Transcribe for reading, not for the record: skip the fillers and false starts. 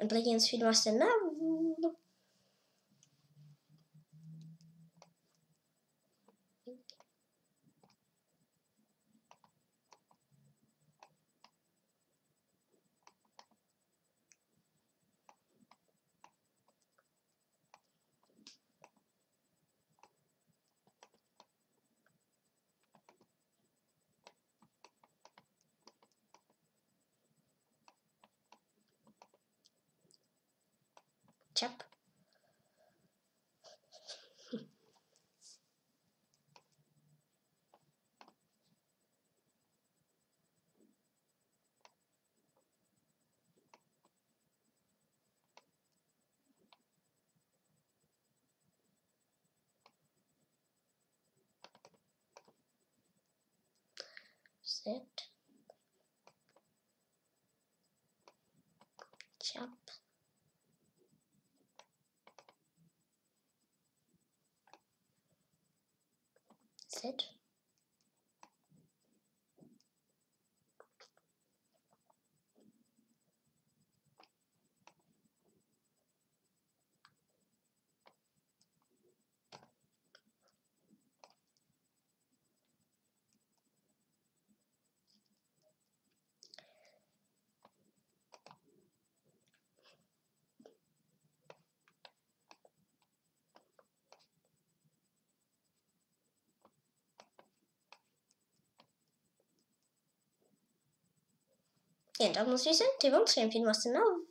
Andreas filmaste na Chap. Set. Chap. Set. Então, não sei se tem um tempo, mas não.